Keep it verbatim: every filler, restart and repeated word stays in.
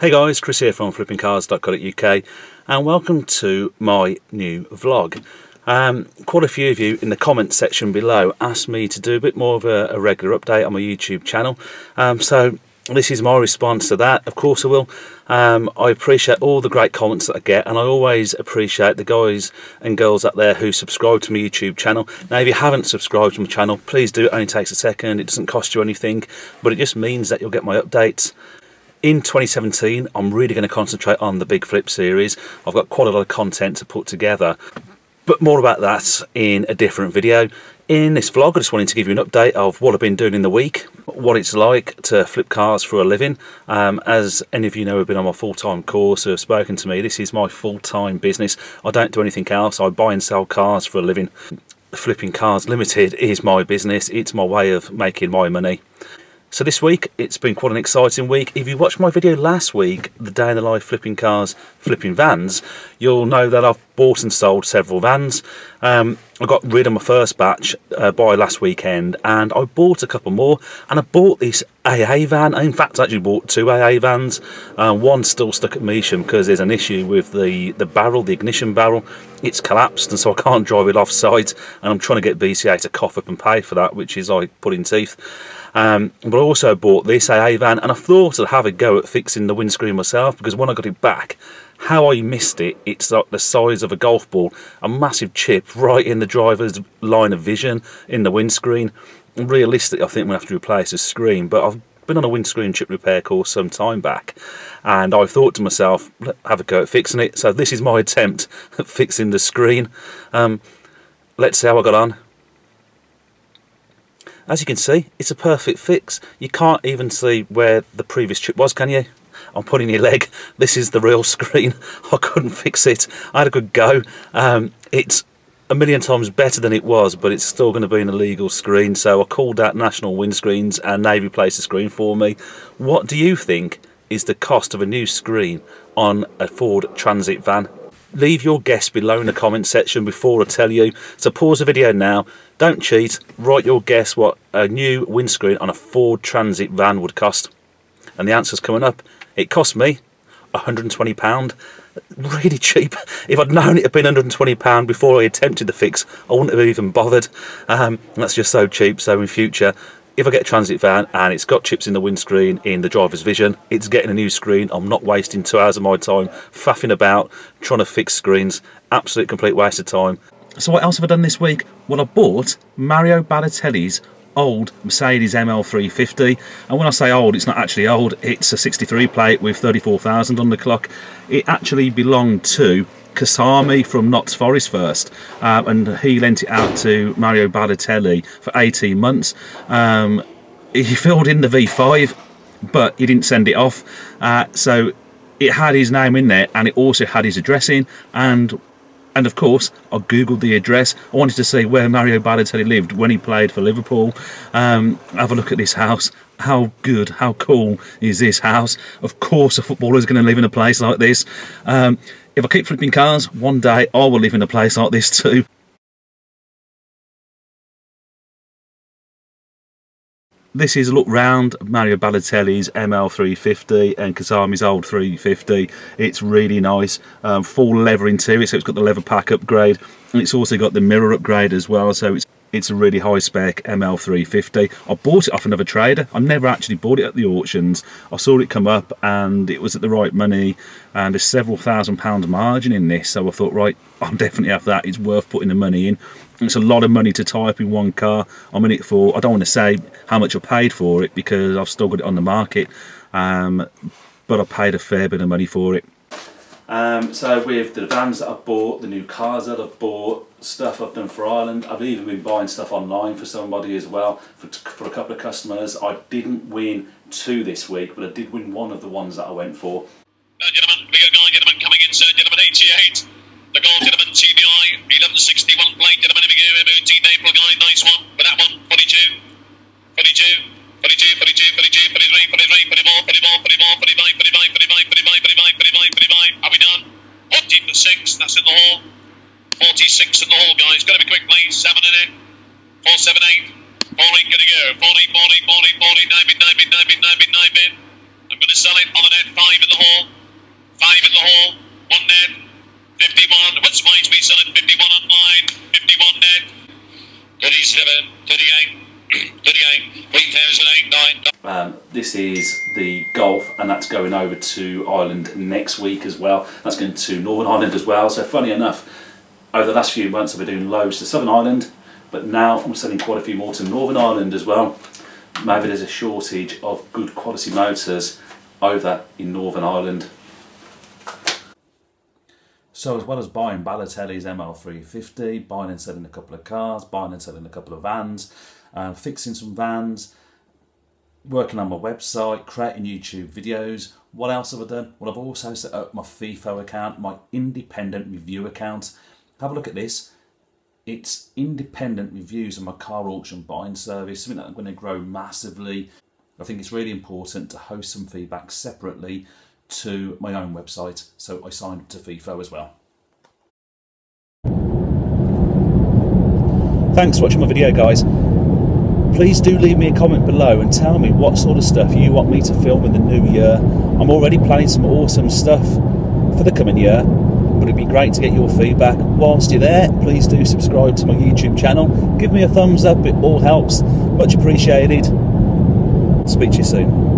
Hey guys, Chris here from flipping cars dot co dot U K and welcome to my new vlog. Um, quite a few of you in the comments section below asked me to do a bit more of a, a regular update on my YouTube channel. Um, so this is my response to that. Of course I will. Um, I appreciate all the great comments that I get, and I always appreciate the guys and girls out there who subscribe to my YouTube channel. Now if you haven't subscribed to my channel, please do. It only takes a second, it doesn't cost you anything, but it just means that you'll get my updates. In twenty seventeen, I'm really going to concentrate on the Big Flip series. I've got quite a lot of content to put together, but more about that in a different video. In this vlog, I just wanted to give you an update of what I've been doing in the week, what it's like to flip cars for a living. Um, as any of you know who have been on my full-time course or have spoken to me, this is my full-time business. I don't do anything else. I buy and sell cars for a living. Flipping Cars Limited is my business. It's my way of making my money. So this week, it's been quite an exciting week. If you watched my video last week, the day in the life flipping cars, flipping vans, you'll know that I've bought and sold several vans. Um, I got rid of my first batch uh, by last weekend, and I bought a couple more, and I bought this A A van. In fact, I actually bought two A A vans. Uh, one's still stuck at Measham because there's an issue with the, the barrel, the ignition barrel. It's collapsed, and so I can't drive it off-site, and I'm trying to get B C A to cough up and pay for that, which is like pulling teeth. Um, but I also bought this A A van, and I thought I'd have a go at fixing the windscreen myself, because when I got it back, how I missed it, it's like the size of a golf ball, a massive chip right in the driver's line of vision in the windscreen. Realistically, I think we'll have to replace the screen, but I've been on a windscreen chip repair course some time back, and I thought to myself, have a go at fixing it. So this is my attempt at fixing the screen. Um, let's see how I got on. As you can see, it's a perfect fix. You can't even see where the previous chip was, can you? I'm putting your leg. This is the real screen. I couldn't fix it. I had a good go. Um, it's a million times better than it was, but it's still going to be an illegal screen. So I called out National Windscreens, and they replaced the screen for me. What do you think is the cost of a new screen on a Ford Transit van? Leave your guess below in the comment section before I tell you. So pause the video now, don't cheat, write your guess what a new windscreen on a Ford Transit van would cost. And the answer's coming up. It cost me one hundred and twenty pounds. Really cheap. If I'd known it had been one hundred and twenty pounds before I attempted the fix, I wouldn't have even bothered. Um, that's just so cheap. So in future, if I get a Transit van and it's got chips in the windscreen in the driver's vision, it's getting a new screen. I'm not wasting two hours of my time faffing about trying to fix screens. Absolute complete waste of time. So what else have I done this week? Well, I bought Mario Balotelli's old Mercedes M L three fifty, and when I say old, it's not actually old. It's a sixty-three plate with thirty-four thousand on the clock. It actually belonged to Kasami from Knott's Forest first, um, and he lent it out to Mario Balotelli for eighteen months. Um, he filled in the V five, but he didn't send it off, uh, so it had his name in there, and it also had his address in, and And of course, I googled the address. I wanted to see where Mario Balotelli lived when he played for Liverpool. Um, have a look at this house. How good, how cool is this house? Of course a footballer is going to live in a place like this. Um, if I keep flipping cars, one day I will live in a place like this too. This is a look round Mario Balotelli's M L three fifty and Kasami's old three fifty. It's really nice. Um, full leather interior, so it's got the leather pack upgrade, and it's also got the mirror upgrade as well, so it's it's a really high spec M L three fifty. I bought it off another trader. I never actually bought it at the auctions. I saw it come up and it was at the right money, and there's several thousand pound margin in this, so I thought, right, I'll definitely have that. It's worth putting the money in. It's a lot of money to tie up in one car. I'm in it for, I don't want to say how much I paid for it because I've still got it on the market, um, but I paid a fair bit of money for it. Um, so with the vans that I've bought, the new cars that I've bought, stuff I've done for Ireland, I've even been buying stuff online for somebody as well, for, for a couple of customers. I didn't win two this week, but I did win one of the ones that I went for. Uh, gentlemen, we got a goal, gentlemen, coming in, sir, gentlemen, eighty-eight. The goal, gentlemen, T B I, eleven sixty-one plate, gentlemen, if we go M O T, Naval guy, nice one, but that one, forty-two, forty-two, forty-two, forty-two, forty-two, forty-three, forty-three, forty-four, forty-five, forty-five, forty-five, forty-five, forty-five, forty-five, forty-five, are we done? forty-six, that's in the hall, forty-six in the hall, guys, gotta be quick, please, seven in it, four seven eight, forty-eight, gotta go, forty, forty, forty, forty, nine bit, nine bit, nine bit, nine bit, nine bit, going to sell it on the net. Five in the hole. Five in the hole. One net. fifty-one. What's mine? We sell it. fifty-one online. fifty-one net. thirty-seven. thirty-eight. thirty-eight. three thousand eight hundred ninety-nine. Um, this is the Golf, and that's going over to Ireland next week as well. That's going to Northern Ireland as well. So funny enough, over the last few months I've been doing loads to Southern Ireland, but now I'm selling quite a few more to Northern Ireland as well. Maybe there's a shortage of good quality motors over in Northern Ireland. So as well as buying Balotelli's M L three fifty, buying and selling a couple of cars, buying and selling a couple of vans, uh, fixing some vans, working on my website, creating YouTube videos. What else have I done? Well, I've also set up my FIFO account, my independent review account. Have a look at this. It's independent reviews on my car auction buying service, something that I'm going to grow massively. I think it's really important to host some feedback separately to my own website, so I signed up to FIFO as well. Thanks for watching my video, guys. Please do leave me a comment below and tell me what sort of stuff you want me to film in the new year. I'm already planning some awesome stuff for the coming year, but it'd be great to get your feedback. Whilst you're there, please do subscribe to my YouTube channel. Give me a thumbs up, it all helps. Much appreciated. Speak to you soon.